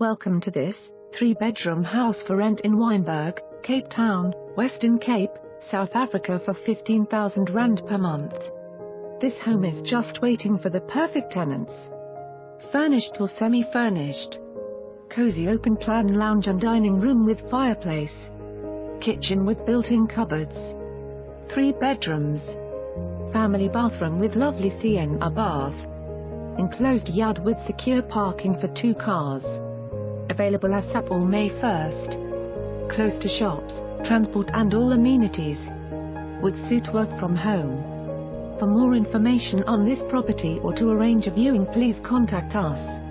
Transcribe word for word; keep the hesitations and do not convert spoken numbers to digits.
Welcome to this three-bedroom house for rent in Wynberg, Cape Town, Western Cape, South Africa for fifteen thousand rand per month. This home is just waiting for the perfect tenants. Furnished or semi-furnished. Cozy open-plan lounge and dining room with fireplace. Kitchen with built-in cupboards. Three bedrooms. Family bathroom with lovely C N R bath. Enclosed yard with secure parking for two cars. Available ASAP or May first. Close to shops, transport and all amenities. Would suit work from home. For more information on this property or to arrange a viewing, please contact us.